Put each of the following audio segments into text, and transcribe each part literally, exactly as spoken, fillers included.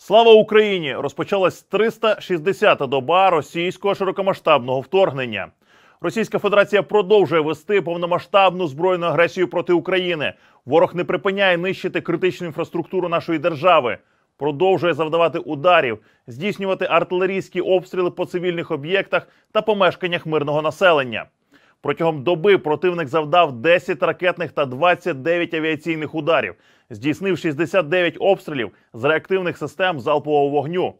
Слава Україні! Розпочалась триста шістдесята доба російського широкомасштабного вторгнення. Російська Федерація продовжує вести повномасштабну збройну агресію проти України. Ворог не припиняє нищити критичну інфраструктуру нашої держави. Продовжує завдавати ударів, здійснювати артилерійські обстріли по цивільних об'єктах та помешканнях мирного населення. Протягом доби противник завдав десять ракетних та двадцять дев'ять авіаційних ударів, здійснив шістдесят дев'ять обстрілів з реактивних систем залпового вогню.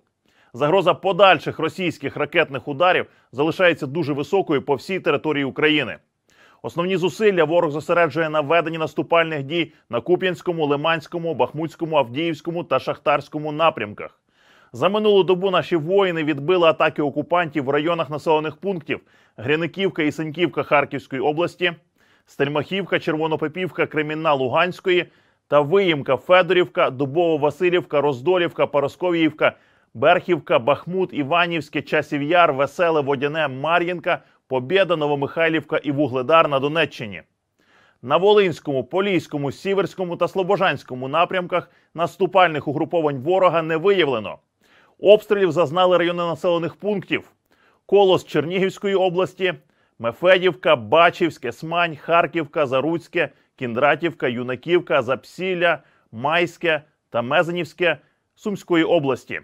Загроза подальших російських ракетних ударів залишається дуже високою по всій території України. Основні зусилля ворог зосереджує на веденні наступальних дій на Куп'янському, Лиманському, Бахмутському, Авдіївському та Шахтарському напрямках. За минулу добу наші воїни відбили атаки окупантів в районах населених пунктів Гряниківка, Ісеньківка Харківської області, Стельмахівка, Червонопепівка, Креміна Луганської та Виїмка, Федорівка, Дубово-Василівка, Роздолівка, Паросковіївка, Берхівка, Бахмут, Іванівське, Часів Яр, Веселе, Водяне, Мар'їнка, Побєда, Новомихайлівка і Вугледар на Донеччині. На Волинському, Поліському, Сіверському та Слобожанському напрямках наступальних угруповань ворога не виявлено. Обстрілів зазнали райони населених пунктів Колос Чернігівської області, Мефедівка, Бачівськ, Есмань, Харківка, Заруцьке, Кіндратівка, Юнаківка, Запсілля, Майське та Мезенівське Сумської області.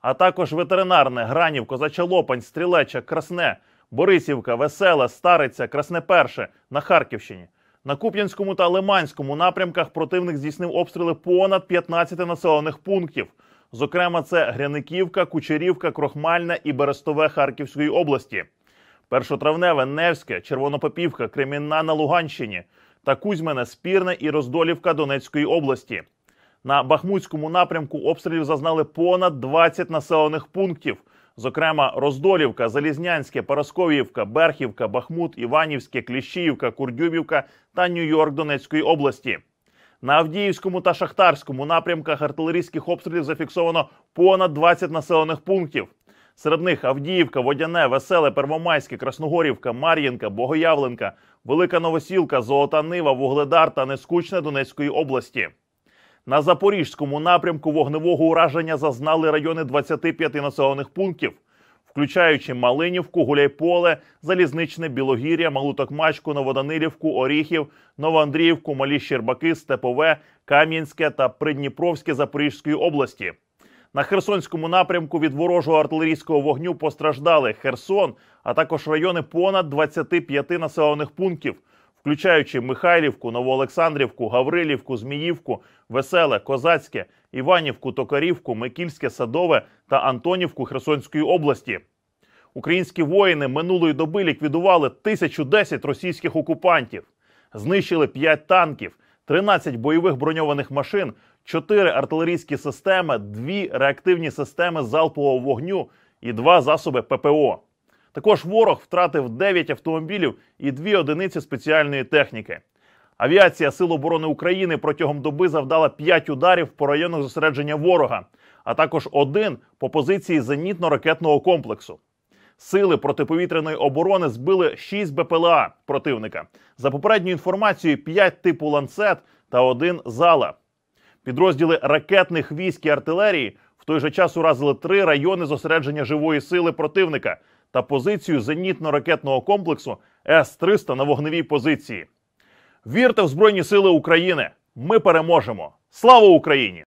А також Ветеринарне, Гранівко, Зачалопань, Стрілеча, Красне, Борисівка, Веселе, Стариця, Красне-Перше на Харківщині. На Куп'янському та Лиманському напрямках противник здійснив обстріли понад п'ятнадцяти населених пунктів. Зокрема, це Гряниківка, Кучерівка, Крохмальна і Берестове Харківської області, Першотравневе, Невське, Червонопепівка, Кремінна на Луганщині та Кузьмине, Спірне і Роздолівка Донецької області. На Бахмутському напрямку обстрілів зазнали понад двадцять населених пунктів, зокрема Роздолівка, Залізнянське, Паросковіївка, Берхівка, Бахмут, Іванівське, Кліщіївка, Курдюбівка та Нью-Йорк Донецької області. На Авдіївському та Шахтарському напрямках артилерійських обстрілів зафіксовано понад двадцять населених пунктів. Серед них Авдіївка, Водяне, Веселе, Первомайське, Красногорівка, Мар'їнка, Богоявленка, Велика Новосілка, Золота Нива, Вугледар та Нескучне Донецької області. На Запорізькому напрямку вогневого ураження зазнали райони двадцяти п'яти населених пунктів, включаючи Малинівку, Гуляйполе, Залізничне, Білогір'я, Малу Токмачку, Новоданилівку, Оріхів, Новоандріївку, Малі Щербаки, Степове, Кам'янське та Придніпровське Запорізької області. На Херсонському напрямку від ворожого артилерійського вогню постраждали Херсон, а також райони понад двадцяти п'яти населених пунктів, включаючи Михайлівку, Новоолександрівку, Гаврилівку, Зміївку, Веселе, Козацьке, Іванівку, Токарівку, Микільське, Садове та Антонівку Херсонської області. Українські воїни минулої доби ліквідували тисячу десять російських окупантів, знищили п'ять танків, тринадцять бойових броньованих машин, чотири артилерійські системи, дві реактивні системи залпового вогню і два засоби ППО. Також ворог втратив дев'ять автомобілів і дві одиниці спеціальної техніки. Авіація Сил оборони України протягом доби завдала п'ять ударів по районах зосередження ворога, а також один по позиції зенітно-ракетного комплексу. Сили протиповітряної оборони збили шість БПЛА противника. За попередньою інформацією, п'ять типу «Ланцет» та один «Зала». Підрозділи ракетних військ і артилерії в той же час уразили три райони зосередження живої сили противника – та позицію зенітно-ракетного комплексу С триста на вогневій позиції. Вірте в Збройні Сили України! Ми переможемо! Слава Україні!